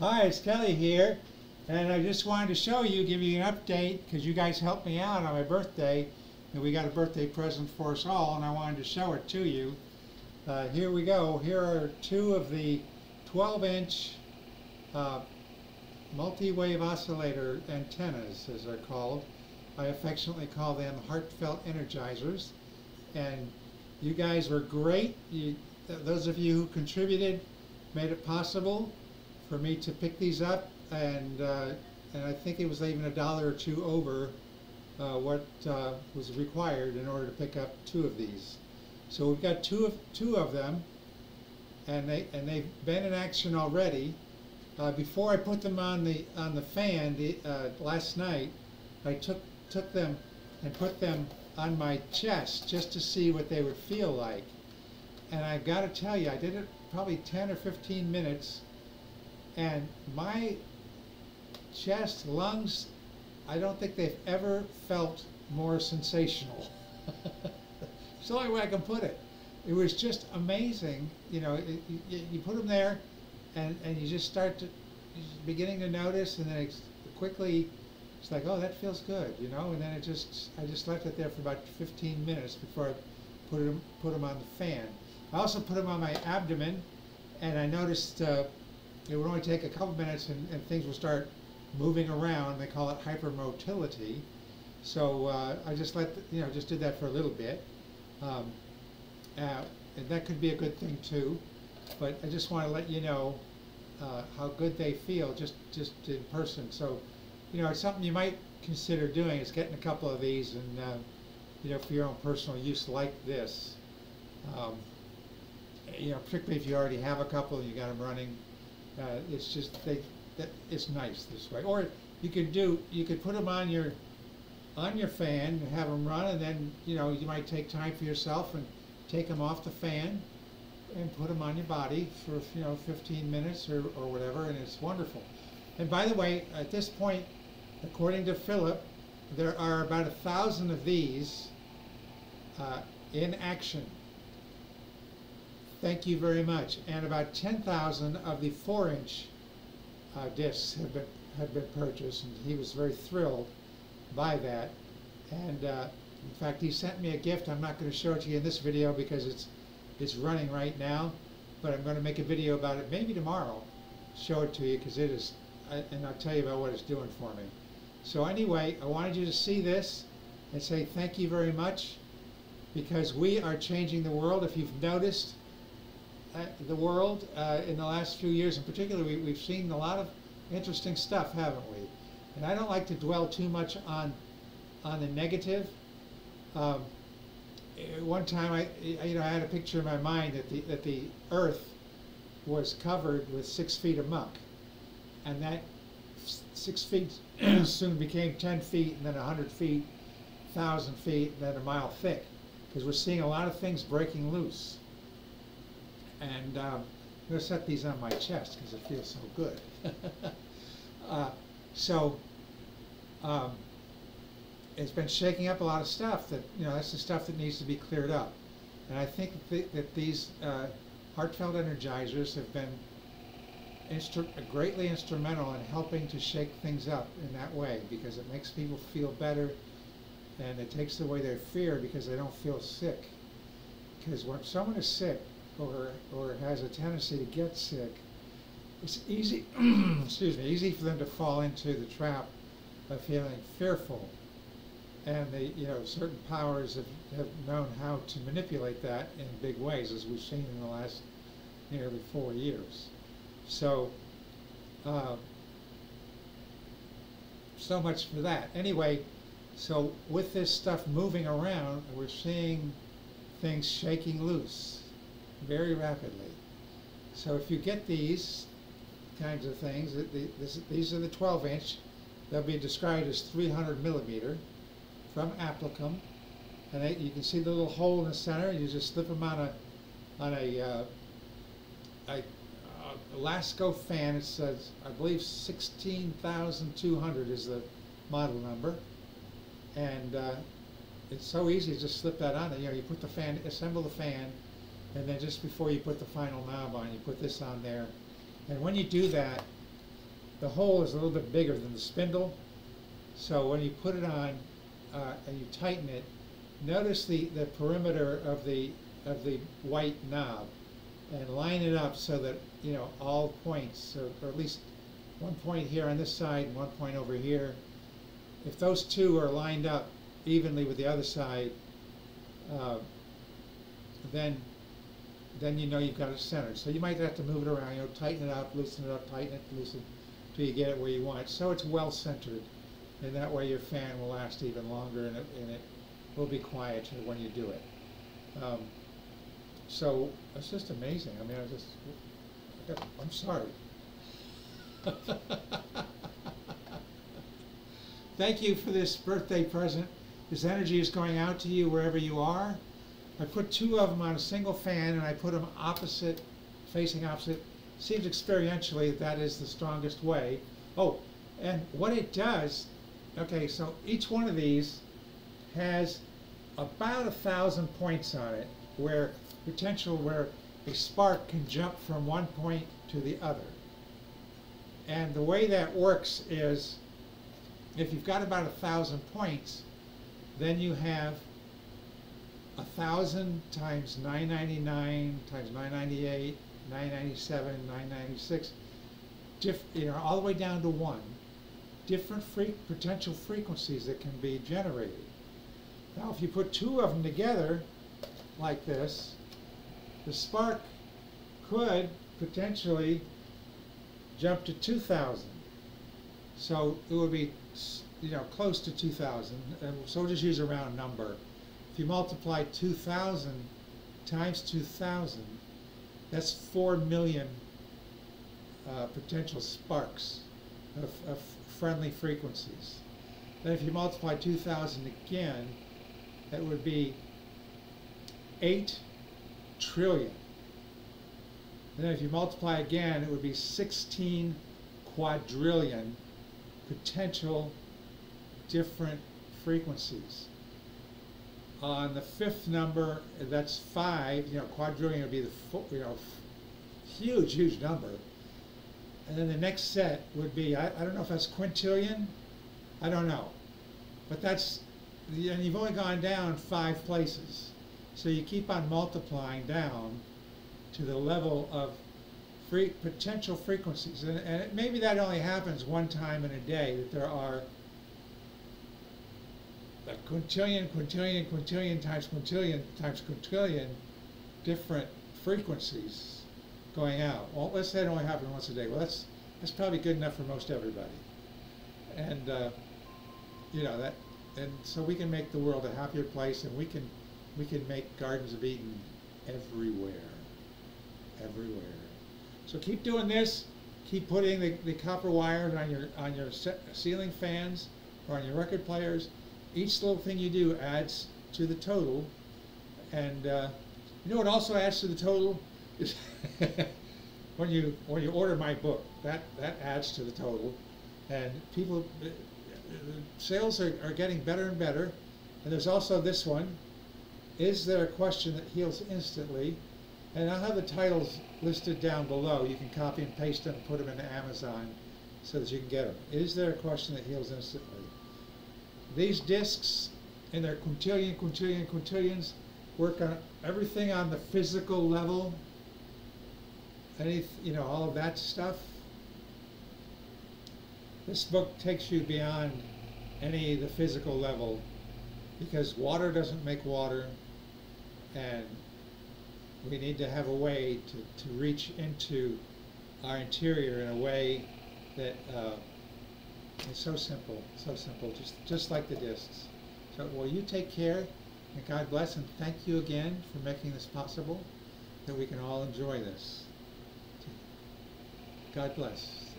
Hi, it's Kelly here, and I just wanted to show you, give you an update, because you guys helped me out on my birthday, and we got a birthday present for us all, and I wanted to show it to you. Here we go. Here are two of the 12-inch Multi Wave Oscillator antennas, as they're called. I affectionately call them Heartfelt Energizers, and you guys were great. Those of you who contributed made it possible for me to pick these up, and I think it was even $1 or $2 over what was required in order to pick up two of these. So we've got two of them, and they've been in action already. Before I put them on the fan last night, I took them and put them on my chest just to see what they would feel like. And I've got to tell you, I did it probably 10 or 15 minutes. And my chest, lungs, I don't think they've ever felt more sensational. It's the only way I can put it. It was just amazing. You know, you put them there, and you just start to, beginning to notice, and then it's quickly, it's like, oh, that feels good, you know. And then it just, I just left it there for about 15 minutes before I put them on the fan. I also put them on my abdomen, and I noticed. It would only take a couple minutes, and things will start moving around. They call it hypermotility. So I just just did that for a little bit, and that could be a good thing too. But I just want to let you know how good they feel just in person. So it's something you might consider doing, is getting a couple of these and for your own personal use like this. Particularly if you already have a couple and you got them running. It's just it's nice this way. Or you could put them on your fan and have them run, and then you might take time for yourself and take them off the fan and put them on your body for 15 minutes or whatever, and it's wonderful. And by the way, at this point, according to Philip, there are about 1,000 of these in action. Thank you very much. And about 10,000 of the 4-inch discs have been purchased, and he was very thrilled by that. And in fact, he sent me a gift. I'm not going to show it to you in this video because it's running right now, but I'm going to make a video about it maybe tomorrow. Show it to you because it is, and I'll tell you about what it's doing for me. So anyway, I wanted you to see this and say thank you very much, because we are changing the world. If you've noticed. The world in the last few years in particular, we've seen a lot of interesting stuff, haven't we? And I don't like to dwell too much on the negative. One time I had a picture in my mind that the earth was covered with 6 feet of muck, and that 6 feet soon became 10 feet, and then 100 feet, 1,000 feet, and then a mile thick, because we're seeing a lot of things breaking loose. And I'm going to set these on my chest because it feels so good. It's been shaking up a lot of stuff that, that's the stuff that needs to be cleared up. And I think that these Heartfelt Energizers have been greatly instrumental in helping to shake things up in that way, because it makes people feel better, and it takes away their fear because they don't feel sick. Because when someone is sick, or has a tendency to get sick, it's easy, excuse me, easy for them to fall into the trap of feeling fearful. And certain powers have known how to manipulate that in big ways, as we've seen in the last nearly 4 years. So, so much for that. Anyway, so with this stuff moving around, we're seeing things shaking loose very rapidly. So if you get these kinds of things, these are the 12-inch. They'll be described as 300 millimeter from Applicum, and you can see the little hole in the center. You just slip them on a Lasco fan. It says, I believe 16,200 is the model number, and it's so easy to just slip that on there. You put the fan, assemble the fan. And then just before you put the final knob on, you put this on there. And when you do that, the hole is a little bit bigger than the spindle. So when you put it on and you tighten it, notice the perimeter of the white knob and line it up so that, you know, all points, or at least one point here on this side and one point over here, if those two are lined up evenly with the other side, then you know you've got it centered. So you might have to move it around, you know, tighten it up, loosen it up, tighten it, loosen it, till you get it where you want it. So it's well centered, and that way your fan will last even longer, and it will be quieter when you do it. So it's just amazing. I mean, I'm sorry. Thank you for this birthday present. This energy is going out to you wherever you are. I put two of them on a single fan, and I put them opposite, facing opposite. Seems experientially that is the strongest way. Oh, and what it does, okay, so each one of these has about 1,000 points on it, where potential where a spark can jump from one point to the other. And the way that works is, if you've got about 1,000 points, then you have 1,000 times 999 times 998, 997, 996, you know, all the way down to 1, different potential frequencies that can be generated. Now, if you put two of them together like this, the spark could potentially jump to 2,000. So it would be, you know, close to 2,000. So we'll just use a round number. If you multiply 2,000 times 2,000, that's 4 million potential sparks of friendly frequencies. Then if you multiply 2,000 again, that would be 8 trillion. And then if you multiply again, it would be 16 quadrillion potential different frequencies. On the fifth number, that's 5. You know, quadrillion would be the, you know, huge, huge number. And then the next set would be, I don't know if that's quintillion. I don't know. But that's, and you've only gone down 5 places. So you keep on multiplying down to the level of potential frequencies. And maybe that only happens one time in a day, that there are a quintillion, quintillion, quintillion times quintillion times quintillion different frequencies going out. Well, let's say it only happens once a day. Well, that's probably good enough for most everybody. And you know that, and so we can make the world a happier place, and we can make gardens of Eden everywhere, everywhere. So keep doing this. Keep putting the copper wires on your ceiling fans or on your record players. Each little thing you do adds to the total, and you know what also adds to the total is when you order my book. That adds to the total, and people sales are getting better and better. And there's also this one: is there a question that heals instantly? And I'll have the titles listed down below. You can copy and paste them and put them into Amazon so that you can get them. Is there a question that heals instantly? These discs and their quintillion, quintillion, quintillions work on everything on the physical level, you know, all of that stuff. This book takes you beyond any of the physical level, because water doesn't make water, and we need to have a way to reach into our interior in a way that it's so simple, just like the discs. So, well, you take care, and God bless, and thank you again for making this possible, that we can all enjoy this. God bless.